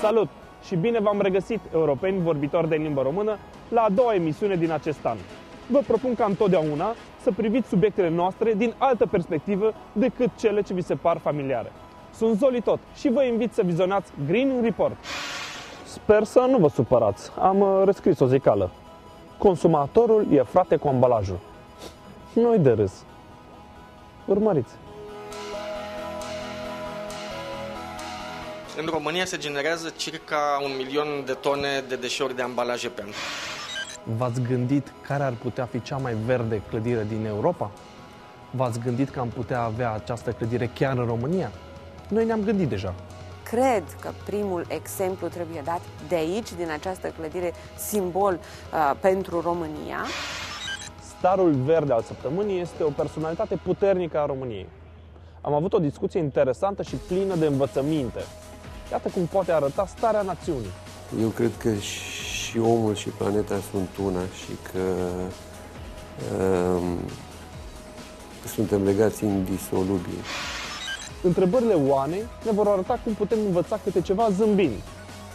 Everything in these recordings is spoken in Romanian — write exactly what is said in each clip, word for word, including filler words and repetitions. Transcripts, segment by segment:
Salut și bine v-am regăsit, europeni vorbitori de limba română, la a doua emisiune din acest an. Vă propun ca întotdeauna să priviți subiectele noastre din altă perspectivă decât cele ce vi se par familiare. Sunt Zoli Toth și vă invit să vizionați Green Report. Sper să nu vă supărați, am rescris o zicală. Consumatorul e frate cu ambalajul. Nu-i de râs. Urmăriți! În România se generează circa un milion de tone de deșeuri de ambalaje pe an. V-ați gândit care ar putea fi cea mai verde clădire din Europa? V-ați gândit că am putea avea această clădire chiar în România? Noi ne-am gândit deja. Cred că primul exemplu trebuie dat de aici, din această clădire simbol uh, pentru România. Starul verde al săptămânii este o personalitate puternică a României. Am avut o discuție interesantă și plină de învățăminte. Iată cum poate arăta starea națiunii. Eu cred că și omul și planeta sunt una și că um, suntem legați indisolubil. Întrebările Oanei ne vor arăta cum putem învăța câte ceva zâmbind.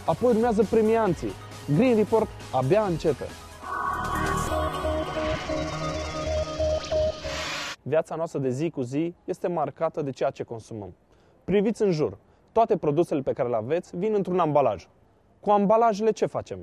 Apoi urmează premianții. Green Report abia începe. Viața noastră de zi cu zi este marcată de ceea ce consumăm. Priviți în jur. Toate produsele pe care le aveți vin într-un ambalaj. Cu ambalajele ce facem?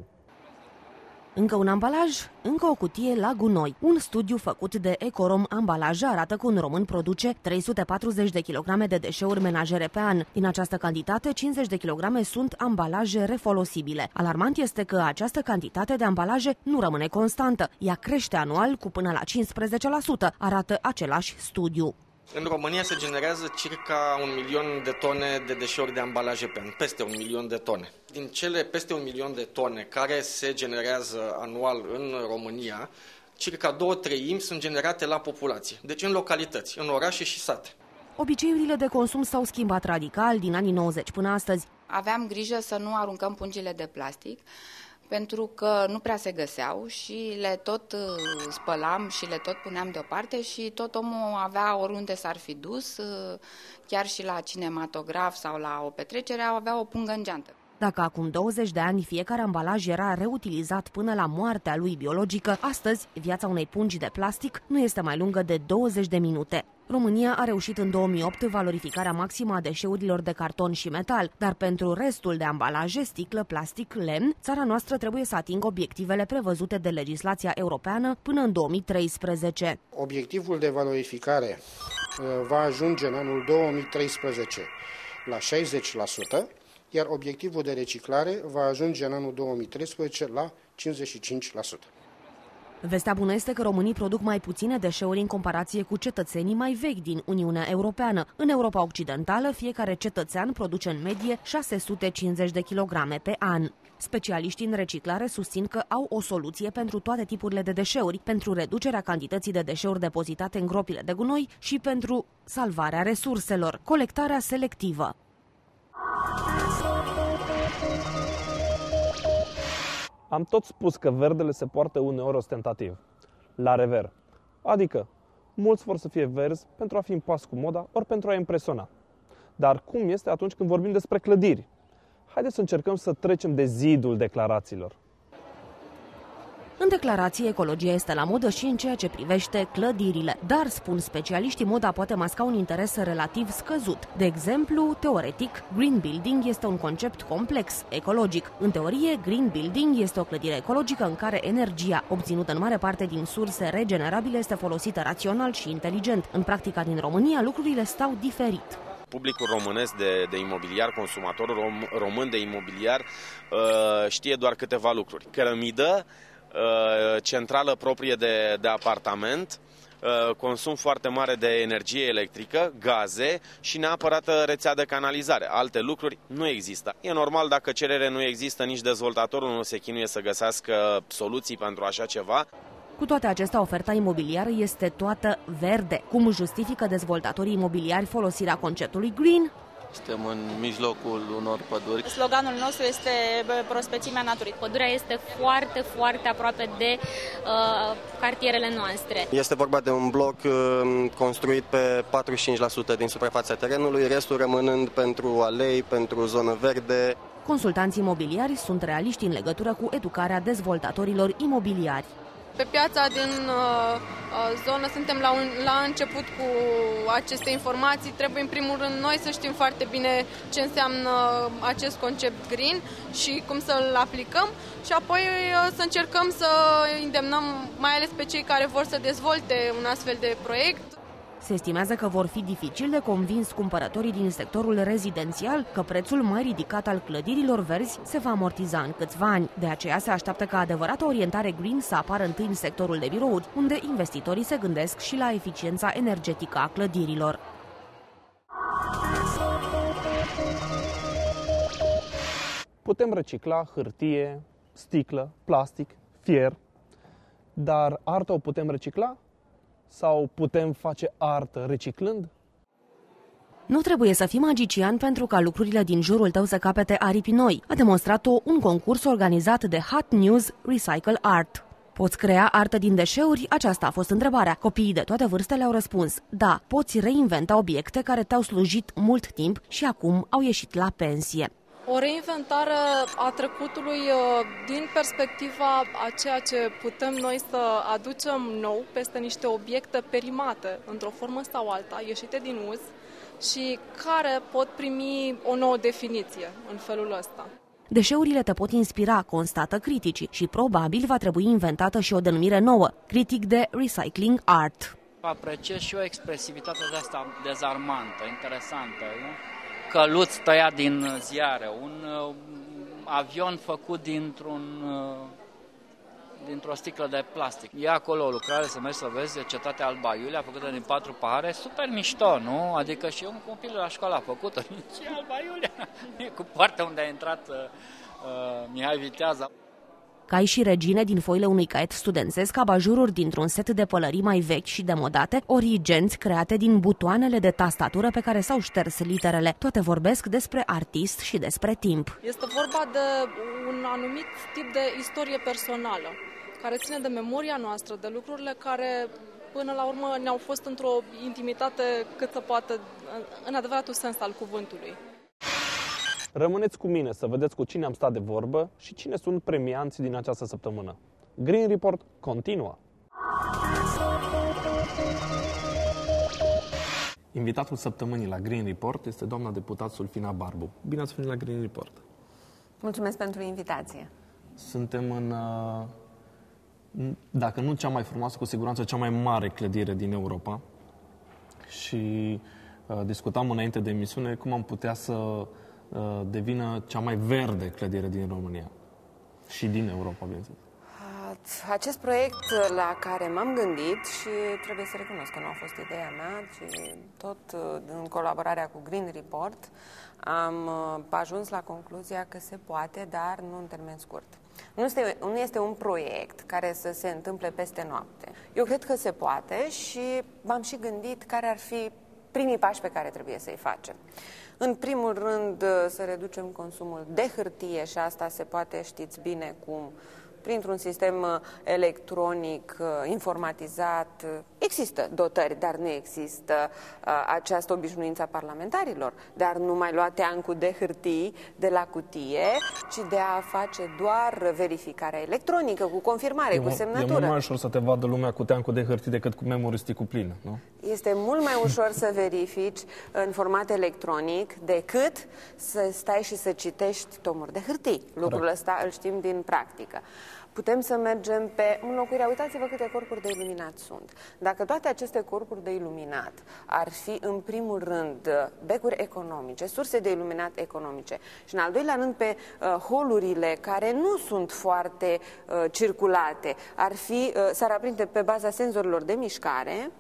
Încă un ambalaj, încă o cutie la gunoi. Un studiu făcut de Ecorom Ambalaje arată că un român produce trei sute patruzeci de kilograme de deșeuri menajere pe an. Din această cantitate, cincizeci de kilograme sunt ambalaje refolosibile. Alarmant este că această cantitate de ambalaje nu rămâne constantă. Ea crește anual cu până la cincisprezece la sută, arată același studiu. În România se generează circa un milion de tone de deșeuri de ambalaje pe an, peste un milion de tone. Din cele peste un milion de tone care se generează anual în România, circa două treimi sunt generate la populație, deci în localități, în orașe și sate. Obiceiurile de consum s-au schimbat radical din anii nouăzeci până astăzi. Aveam grijă să nu aruncăm pungile de plastic, pentru că nu prea se găseau și le tot spălam și le tot puneam deoparte și tot omul avea, oriunde s-ar fi dus, chiar și la cinematograf sau la o petrecere, avea o pungă în geantă. Dacă acum douăzeci de ani fiecare ambalaj era reutilizat până la moartea lui biologică, astăzi viața unei pungi de plastic nu este mai lungă de douăzeci de minute. România a reușit în două mii opt valorificarea maximă a deșeurilor de carton și metal, dar pentru restul de ambalaje, sticlă, plastic, lemn, țara noastră trebuie să atingă obiectivele prevăzute de legislația europeană până în două mii treisprezece. Obiectivul de valorificare va ajunge în anul două mii treisprezece la șaizeci la sută, iar obiectivul de reciclare va ajunge în anul două mii treisprezece la cincizeci și cinci la sută. Vestea bună este că românii produc mai puține deșeuri în comparație cu cetățenii mai vechi din Uniunea Europeană. În Europa Occidentală, fiecare cetățean produce în medie șase sute cincizeci de kilograme pe an. Specialiștii în reciclare susțin că au o soluție pentru toate tipurile de deșeuri, pentru reducerea cantității de deșeuri depozitate în gropile de gunoi și pentru salvarea resurselor, colectarea selectivă. Am tot spus că verdele se poartă uneori ostentativ, la rever. Adică, mulți vor să fie verzi pentru a fi în pas cu moda, ori pentru a impresiona. Dar cum este atunci când vorbim despre clădiri? Haideți să încercăm să trecem de zidul declarațiilor. În declarație, ecologia este la modă și în ceea ce privește clădirile. Dar, spun specialiștii, moda poate masca un interes relativ scăzut. De exemplu, teoretic, green building este un concept complex, ecologic. În teorie, green building este o clădire ecologică în care energia, obținută în mare parte din surse regenerabile, este folosită rațional și inteligent. În practica din România, lucrurile stau diferit. Publicul românesc de, de imobiliar, consumatorul rom, român de imobiliar, știe doar câteva lucruri. Cărămidă, centrală proprie de, de apartament, consum foarte mare de energie electrică, gaze și neapărat rețea de canalizare. Alte lucruri nu există. E normal, dacă cerere nu există, nici dezvoltatorul nu se chinuie să găsească soluții pentru așa ceva. Cu toate acestea, oferta imobiliară este toată verde. Cum justifică dezvoltatorii imobiliari folosirea conceptului green? Suntem în mijlocul unor păduri. Sloganul nostru este prospețimea naturii. Pădurea este foarte, foarte aproape de uh, cartierele noastre. Este vorba de un bloc uh, construit pe patruzeci și cinci la sută din suprafața terenului, restul rămânând pentru alei, pentru zonă verde. Consultanții imobiliari sunt realiști în legătură cu educarea dezvoltatorilor imobiliari. Pe piața din uh, zonă suntem la, un, la început cu aceste informații. Trebuie în primul rând noi să știm foarte bine ce înseamnă acest concept green și cum să-l aplicăm și apoi uh, să încercăm să îndemnăm mai ales pe cei care vor să dezvolte un astfel de proiect. Se estimează că vor fi dificil de convins cumpărătorii din sectorul rezidențial că prețul mai ridicat al clădirilor verzi se va amortiza în câțiva ani. De aceea se așteaptă ca adevărata orientare green să apară întâi în sectorul de birouri, unde investitorii se gândesc și la eficiența energetică a clădirilor. Putem recicla hârtie, sticlă, plastic, fier, dar arta o putem recicla? Sau putem face artă reciclând? Nu trebuie să fii magician pentru ca lucrurile din jurul tău să capete aripi noi. A demonstrat-o un concurs organizat de Hot News Recycle Art. Poți crea artă din deșeuri? Aceasta a fost întrebarea. Copiii de toate vârstele au răspuns. Da, poți reinventa obiecte care te-au slujit mult timp și acum au ieșit la pensie. O reinventare a trecutului din perspectiva a ceea ce putem noi să aducem nou peste niște obiecte perimate, într-o formă sau alta, ieșite din uz și care pot primi o nouă definiție în felul ăsta. Deșeurile te pot inspira, constată criticii, și probabil va trebui inventată și o denumire nouă, critic de recycling art. Apreciez și o expresivitate de asta dezarmantă, interesantă, nu? Căluț tăiat din ziare, un avion făcut dintr-un, dintr-o sticlă de plastic. E acolo o lucrare, să mergi să vezi, Cetatea Alba Iulia, făcută din patru pahare, super mișto, nu? Adică și un copil la școală a făcut-o, ce Alba Iulia? Cu partea unde a intrat uh, Mihai Viteaza. Cai și regine din foile unui caiet studențesc, abajururi dintr-un set de pălării mai vechi și demodate, ori genți create din butoanele de tastatură pe care s-au șters literele. Toate vorbesc despre artist și despre timp. Este vorba de un anumit tip de istorie personală, care ține de memoria noastră, de lucrurile care până la urmă ne-au fost într-o intimitate cât să poată, în adevăratul sens al cuvântului. Rămâneți cu mine să vedeți cu cine am stat de vorbă și cine sunt premianții din această săptămână. Green Report continuă! Invitatul săptămânii la Green Report este doamna deputat Sulfina Barbu. Bine ați venit la Green Report! Mulțumesc pentru invitație! Suntem în, dacă nu cea mai frumoasă, cu siguranță cea mai mare clădire din Europa și discutam înainte de emisiune cum am putea să devină cea mai verde clădire din România și din Europa, bineînțeles. Acest proiect la care m-am gândit și trebuie să recunosc că nu a fost ideea mea, ci tot în colaborarea cu Green Report am ajuns la concluzia că se poate, dar nu în termen scurt. Nu este, nu este un proiect care să se întâmple peste noapte. Eu cred că se poate și m-am și gândit care ar fi primii pași pe care trebuie să-i facem. În primul rând, să reducem consumul de hârtie și asta se poate, știți bine cum, printr-un sistem electronic, informatizat. Există dotări, dar nu există această obișnuință a parlamentarilor, dar nu mai lua teancul de hârtii de la cutie, ci de a face doar verificarea electronică, cu confirmare, cu semnătură. E mult mai ușor să te vadă lumea cu teancul de hârtii decât cu memoristicul plin, nu? Este mult mai ușor să verifici în format electronic decât să stai și să citești tomuri de hârtii. Lucrul ăsta îl știm din practică. Putem să mergem pe înlocuirea. Uitați-vă câte corpuri de iluminat sunt. Dacă toate aceste corpuri de iluminat ar fi, în primul rând, becuri economice, surse de iluminat economice și, în al doilea rând, pe uh, holurile care nu sunt foarte uh, circulate, ar fi, uh, s-ar aprinde pe baza senzorilor de mișcare,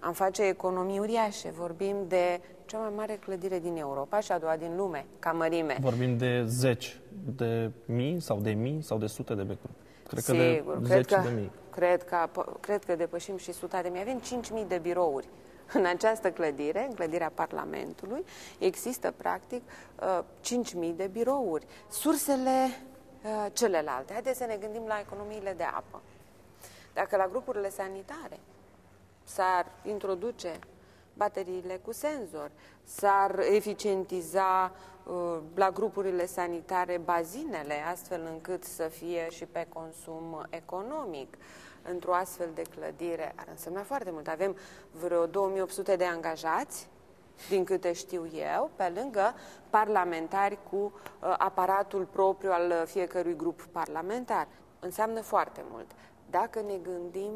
am face economii uriașe. Vorbim de cea mai mare clădire din Europa și a doua din lume, ca mărime. Vorbim de zeci de mii sau de mii sau de sute de becuri. Cred că Sigur, de cred, că, de mii. Cred, că, cred că depășim și suta de mii. Avem cinci mii de birouri. În această clădire, în clădirea Parlamentului, există practic cinci mii de birouri. Sursele celelalte. Haideți să ne gândim la economiile de apă. Dacă la grupurile sanitare s-ar introduce bateriile cu senzor, s-ar eficientiza la grupurile sanitare bazinele, astfel încât să fie și pe consum economic. Într-o astfel de clădire ar însemna foarte mult. Avem vreo două mii opt sute de angajați, din câte știu eu, pe lângă parlamentari cu aparatul propriu al fiecărui grup parlamentar. Înseamnă foarte mult. Dacă ne gândim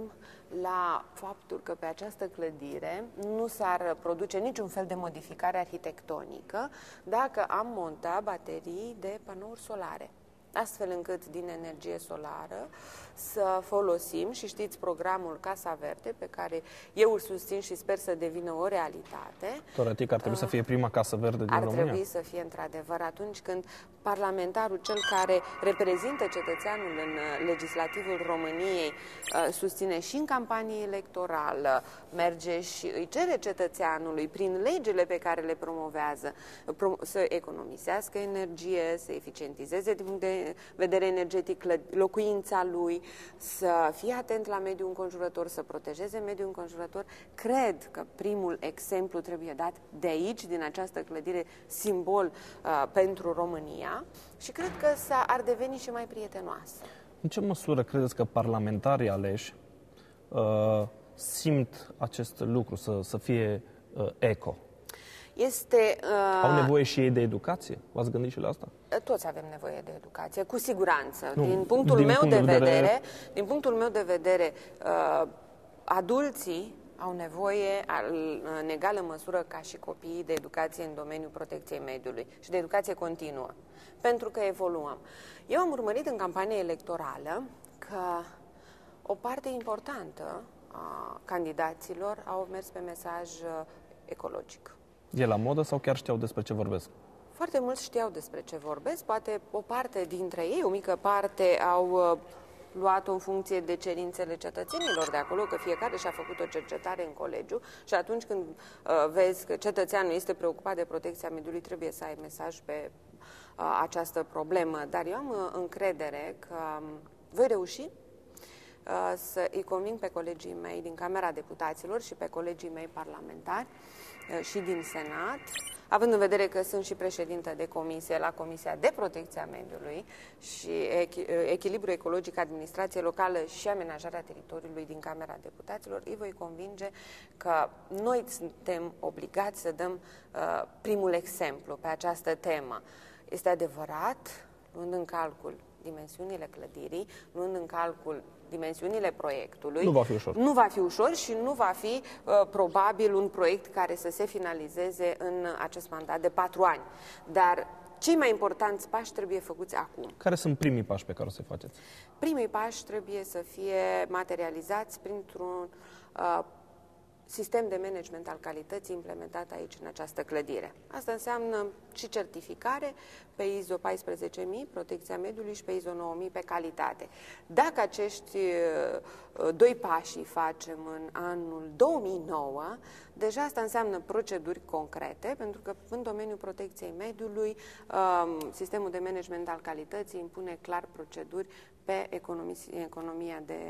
la faptul că pe această clădire nu s-ar produce niciun fel de modificare arhitectonică dacă am montat baterii de panouri solare, astfel încât din energie solară să folosim, și știți programul Casa Verde, pe care eu îl susțin și sper să devină o realitate. Teoretic ar trebui uh, să fie prima Casă Verde din România. Ar trebui să fie într-adevăr atunci când parlamentarul, cel care reprezintă cetățeanul în legislativul României, uh, susține și în campanie electorală, merge și îi cere cetățeanului prin legile pe care le promovează prom să economisească energie, să eficientizeze din punct de vedere energetic locuința lui, să fie atent la mediul înconjurător, să protejeze mediul înconjurător. Cred că primul exemplu trebuie dat de aici, din această clădire simbol uh, pentru România, și cred că s-a, ar deveni și mai prietenoasă. În ce măsură credeți că parlamentarii aleși uh, simt acest lucru, să, să fie uh, eco? Este, uh, Au nevoie și ei de educație? V-ați gândit și la asta? Toți avem nevoie de educație, cu siguranță. Nu, din punctul din meu punct de vedere, vedere, din punctul meu de vedere, uh, adulții au nevoie, în egală măsură ca și copiii, de educație în domeniul protecției mediului și de educație continuă, pentru că evoluăm. Eu am urmărit în campania electorală că o parte importantă a candidaților au mers pe mesaj ecologic. E la modă sau chiar știau despre ce vorbesc? Foarte mulți știau despre ce vorbesc, poate o parte dintre ei, o mică parte, au luat-o în funcție de cerințele cetățenilor de acolo, că fiecare și-a făcut o cercetare în colegiu și atunci când uh, vezi că cetățeanul este preocupat de protecția mediului, trebuie să ai mesaj pe uh, această problemă. Dar eu am uh, încredere că um, voi reuși uh, să îi conving pe colegii mei din Camera Deputaților și pe colegii mei parlamentari și din Senat, având în vedere că sunt și președintă de comisie la Comisia de Protecție a Mediului și Echilibru Ecologic, Administrație Locală și Amenajarea Teritoriului din Camera Deputaților, îi voi convinge că noi suntem obligați să dăm uh, primul exemplu pe această temă. Este adevărat, luând în calcul dimensiunile clădirii, luând în calcul dimensiunile proiectului. Nu va fi ușor. Nu va fi ușor și nu va fi uh, probabil un proiect care să se finalizeze în acest mandat de patru ani. Dar cei mai importanți pași trebuie făcuți acum. Care sunt primii pași pe care o să-i faceți? Primii pași trebuie să fie materializați printr-un uh, sistem de management al calității implementat aici, în această clădire. Asta înseamnă și certificare pe I S O paisprezece mii, protecția mediului, și pe I S O nouă mii, pe calitate. Dacă acești doi pași îi facem în anul două mii nouă, deja asta înseamnă proceduri concrete, pentru că în domeniul protecției mediului, sistemul de management al calității impune clar proceduri pe economia de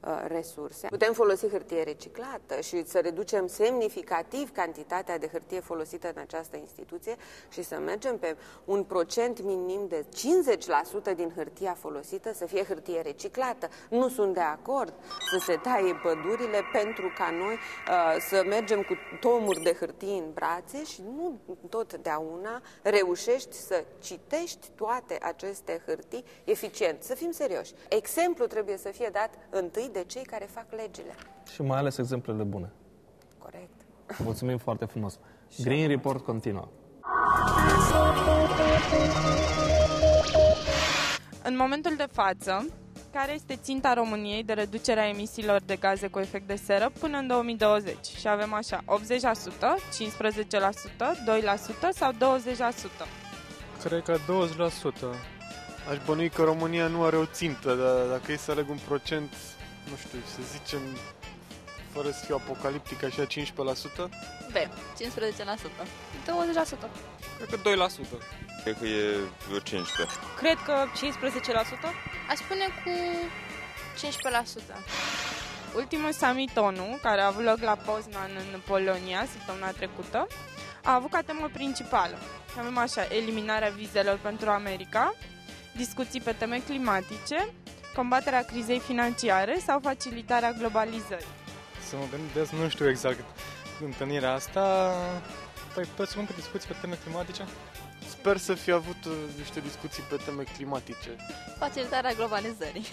uh, resurse. Putem folosi hârtie reciclată și să reducem semnificativ cantitatea de hârtie folosită în această instituție și să mergem pe un procent minim de cincizeci la sută din hârtia folosită să fie hârtie reciclată. Nu sunt de acord să se taie pădurile pentru ca noi uh, să mergem cu tomuri de hârtie în brațe și nu totdeauna reușești să citești toate aceste hârtii eficient. Să fim serioși. Exemplu trebuie să fie dat întâi de cei care fac legile. Și mai ales exemplele bune. Corect. Mulțumim foarte frumos. Green Report continuă. În momentul de față, care este ținta României de reducerea emisiilor de gaze cu efect de seră până în două mii douăzeci? Și avem așa: optzeci la sută, cincisprezece la sută, doi la sută sau douăzeci la sută? Cred că douăzeci la sută. Aș bănui că România nu are o țintă, dar dacă e să aleg un procent, nu știu, să zicem, fără să fiu apocaliptic, așa, cincisprezece la sută? B, cincisprezece la sută. douăzeci la sută. Cred că doi la sută. Cred că e cincisprezece la sută. Cred că cincisprezece la sută? Aș spune cu cincisprezece la sută. ultimul summit O N U, care a avut loc la Poznan în Polonia săptămâna trecută, a avut ca temă principală. Avem așa, eliminarea vizelor pentru America, discuții pe teme climatice, combaterea crizei financiare sau facilitarea globalizării. Să mă gândesc, nu știu exact întâlnirea asta. Păi toți sunt discuții pe teme climatice? Sper să fi avut niște discuții pe teme climatice. Facilitarea globalizării.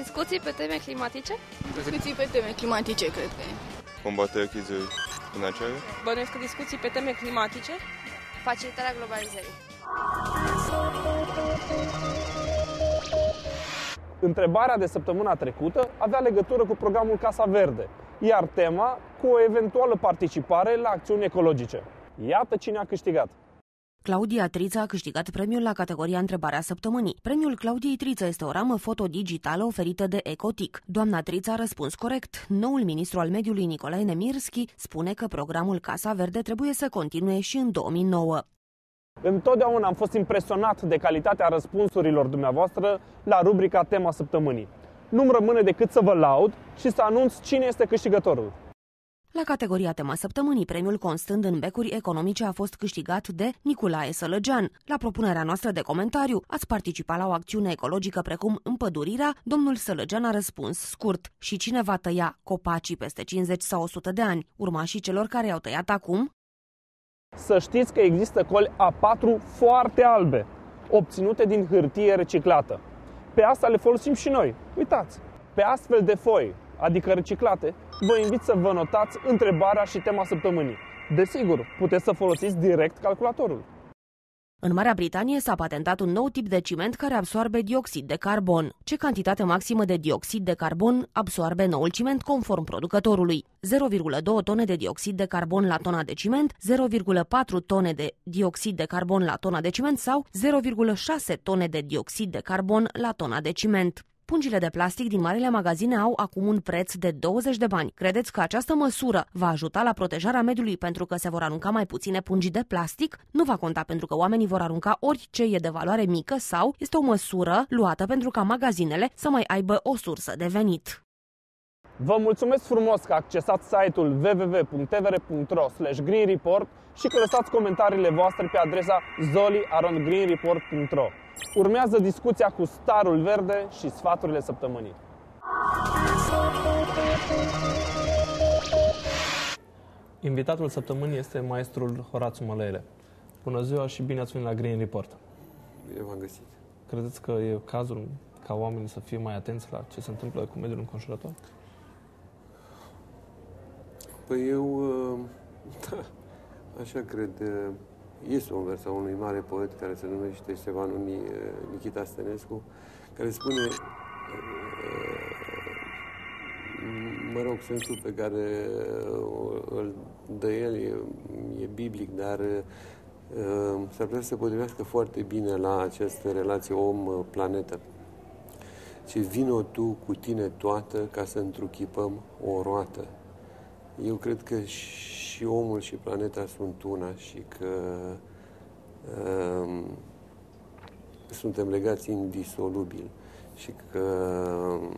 Discuții pe teme climatice? Discuții pe teme climatice, cred că e. Combaterea crizei financiare? Bănuiesc că discuții pe teme climatice? Facilitarea globalizării. Întrebarea de săptămâna trecută avea legătură cu programul Casa Verde, iar tema cu o eventuală participare la acțiuni ecologice. Iată cine a câștigat. Claudia Trița a câștigat premiul la categoria Întrebarea Săptămânii. Premiul Claudiei Trița este o ramă fotodigitală oferită de EcoTic. Doamna Trița a răspuns corect. Noul ministru al mediului, Nicolae Nemirski, spune că programul Casa Verde trebuie să continue și în două mii nouă. Întotdeauna am fost impresionat de calitatea răspunsurilor dumneavoastră la rubrica Tema Săptămânii. Nu-mi rămâne decât să vă laud și să anunț cine este câștigătorul. La categoria Tema Săptămânii, premiul constând în becuri economice a fost câștigat de Nicolae Sălăgean. La propunerea noastră de comentariu, ați participat la o acțiune ecologică precum împădurirea, domnul Sălăgean a răspuns scurt. Și cine va tăia copacii peste cincizeci sau o sută de ani, urmașii celor care i-au tăiat acum? Să știți că există coli A patru foarte albe, obținute din hârtie reciclată. Pe asta le folosim și noi. Uitați, pe astfel de foi, adică reciclate, vă invit să vă notați întrebarea și tema săptămânii. Desigur, puteți să folosiți direct calculatorul. În Marea Britanie s-a patentat un nou tip de ciment care absorbe dioxid de carbon. Ce cantitate maximă de dioxid de carbon absorbe noul ciment conform producătorului? zero virgulă două tone de dioxid de carbon la tona de ciment, zero virgulă patru tone de dioxid de carbon la tona de ciment sau zero virgulă șase tone de dioxid de carbon la tona de ciment. Pungile de plastic din marile magazine au acum un preț de douăzeci de bani. Credeți că această măsură va ajuta la protejarea mediului pentru că se vor arunca mai puține pungi de plastic? Nu va conta pentru că oamenii vor arunca orice e de valoare mică sau este o măsură luată pentru ca magazinele să mai aibă o sursă de venit. Vă mulțumesc frumos că accesați site-ul w w w punct t v r punct r o slash green report și că lăsați comentariile voastre pe adresa zoli arond green report punct r o. Urmează discuția cu Starul Verde și sfaturile săptămânii. Invitatul săptămânii este maestrul Horațiu Mălăele. Bună ziua și bine ați venit la Green Report. Bine v-am găsit. Credeți că e cazul ca oamenii să fie mai atenți la ce se întâmplă cu mediul înconjurător? Păi eu, da, așa cred. Este un vers al unui mare poet care se numește, se va numi Nichita Stănescu, care spune, mă rog, sensul pe care îl dă el e, e biblic, dar s-ar putea să se potrivească foarte bine la această relație om-planetă. Ce vino tu cu tine toată ca să întruchipăm o roată. Eu cred că și omul și planeta sunt una și că uh, suntem legați indisolubil și că uh,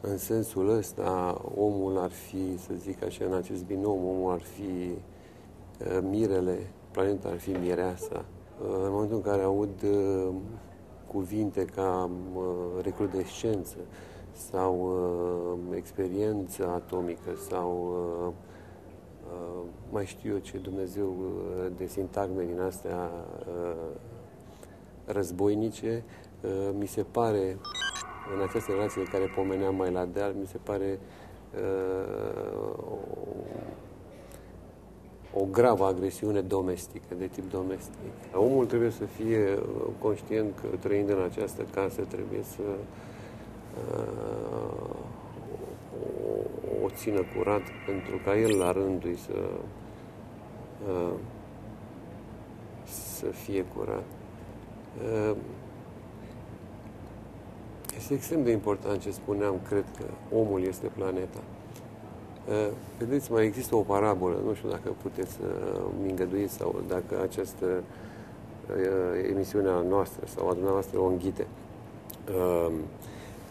în sensul ăsta omul ar fi, să zic așa, în acest binom, omul ar fi uh, mirele, planeta ar fi mireasa. Uh, în momentul în care aud uh, cuvinte ca uh, recrudescență, sau uh, experiență atomică, sau uh, uh, mai știu eu ce Dumnezeu de sintagme din astea uh, războinice, uh, mi se pare, în această relație de care pomeneam mai la deal, mi se pare uh, o, o gravă agresiune domestică, de tip domestic. Omul trebuie să fie conștient că, trăind în această casă, trebuie să O, o țină curat pentru ca el la rândul să să fie curat. Este extrem de important ce spuneam, cred că omul este planeta. Vedeți, mai există o parabolă, nu știu dacă puteți să mi îngăduiți sau dacă această emisiunea noastră sau a dumneavoastră o înghite.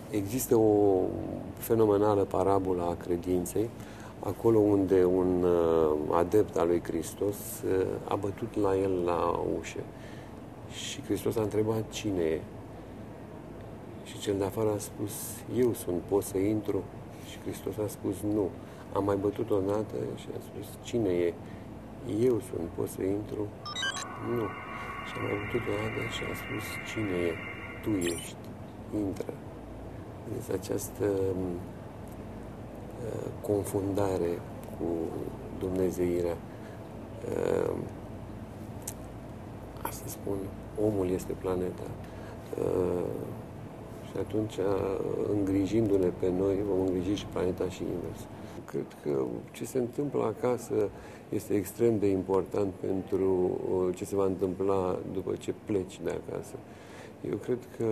Există o fenomenală parabolă a credinței, acolo unde un adept al lui Hristos a bătut la el la ușă. Și Hristos a întrebat cine e. Și cel de afară a spus, eu sunt, pot să intru? Și Hristos a spus, nu. Am mai bătut o dată și a spus, cine e? Eu sunt, pot să intru? Nu. Și am mai bătut o dată și a spus, cine e? Tu ești, intră. Deci această uh, confundare cu dumnezeirea. Uh, Asta spun, omul este planeta. Uh, și atunci, îngrijindu-ne pe noi, vom îngriji și planeta și invers. Cred că ce se întâmplă acasă este extrem de important pentru ce se va întâmpla după ce pleci de acasă. Eu cred că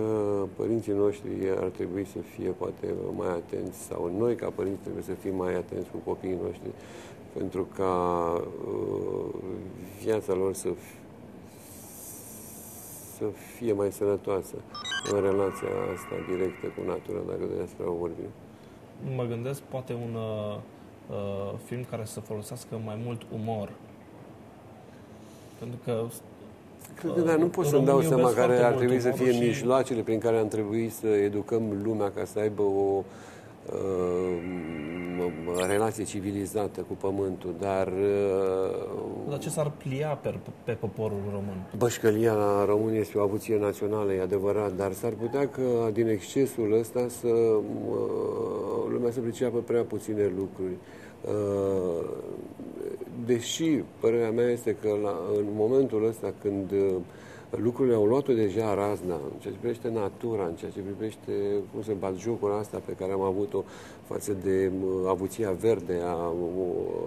părinții noștri ar trebui să fie poate mai atenți, sau noi ca părinți trebuie să fim mai atenți cu copiii noștri, pentru ca uh, viața lor să, să fie mai sănătoasă în relația asta directă cu natura, dacă despre o vorbim. Mă gândesc poate un uh, film care să folosească mai mult umor. Pentru că cred că, dar nu pot să-mi dau seama care ar trebui să fie și mijloacele prin care ar trebui să educăm lumea ca să aibă o uh, relație civilizată cu pământul, dar... Uh, dar ce s-ar plia pe, pe poporul român? Bășcălia la români este o avuție națională, e adevărat, dar s-ar putea că din excesul ăsta să, uh, lumea să priceapă prea puține lucruri. Uh, Deși, părerea mea este că la, în momentul ăsta, când lucrurile au luat-o deja razna, în ceea ce privește natura, în ceea ce privește cum se bat jocul asta pe care am avut-o față de avuția verde a,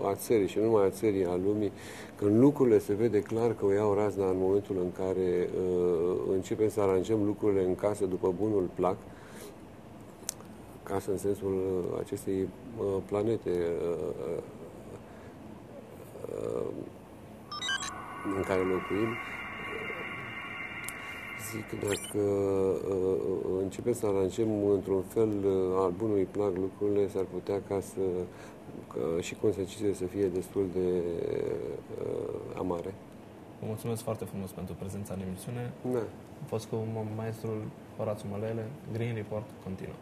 a țării și nu numai a țării, a lumii, când lucrurile se vede clar că o iau razna în momentul în care uh, începem să aranjăm lucrurile în casă după bunul plac, casă în sensul acestei uh, planete uh, în care locuim, zic, dacă începem să aranjăm într-un fel al bunului plac lucrurile, s-ar putea ca să ca și consecințele să fie destul de uh, amare. Vă mulțumesc foarte frumos pentru prezența în emisiune. Da. A fost cu maestrul Horațiu Mălăele. Green Report continuă.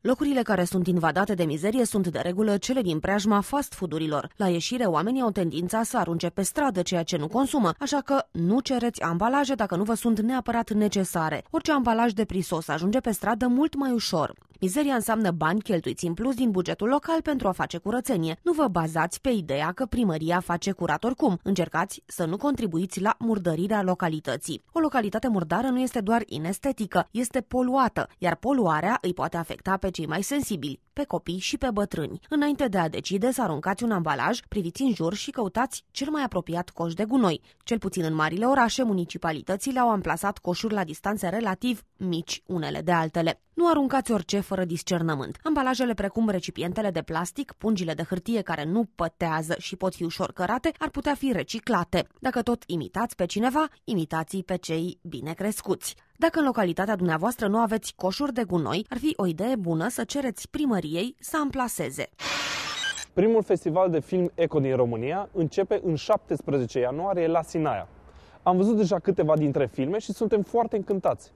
Locurile care sunt invadate de mizerie sunt de regulă cele din preajma fast food-urilor. La ieșire, oamenii au tendința să arunce pe stradă ceea ce nu consumă, așa că nu cereți ambalaje dacă nu vă sunt neapărat necesare. Orice ambalaj de prisos ajunge pe stradă mult mai ușor. Mizeria înseamnă bani cheltuiți în plus din bugetul local pentru a face curățenie. Nu vă bazați pe ideea că primăria face curat oricum. Încercați să nu contribuiți la murdărirea localității. O localitate murdară nu este doar inestetică, este poluată, iar poluarea îi poate afecta pe cei mai sensibili, pe copii și pe bătrâni. Înainte de a decide să aruncați un ambalaj, priviți în jur și căutați cel mai apropiat coș de gunoi. Cel puțin în marile orașe, municipalitățile au amplasat coșuri la distanțe relativ mici unele de altele. Nu aruncați orice fără discernământ. Ambalajele precum recipientele de plastic, pungile de hârtie care nu pătează și pot fi ușor cărate, ar putea fi reciclate. Dacă tot imitați pe cineva, imitați-i pe cei bine crescuți. Dacă în localitatea dumneavoastră nu aveți coșuri de gunoi, ar fi o idee bună să cereți primăriei să amplaseze. Primul festival de film eco din România începe în șaptesprezece ianuarie la Sinaia. Am văzut deja câteva dintre filme și suntem foarte încântați.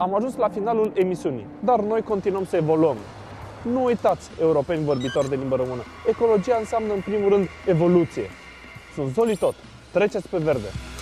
Am ajuns la finalul emisiunii, dar noi continuăm să evoluăm. Nu uitați, europeni vorbitori de limbă română, ecologia înseamnă în primul rând evoluție. Sunt Zoli Toth, treceți pe verde!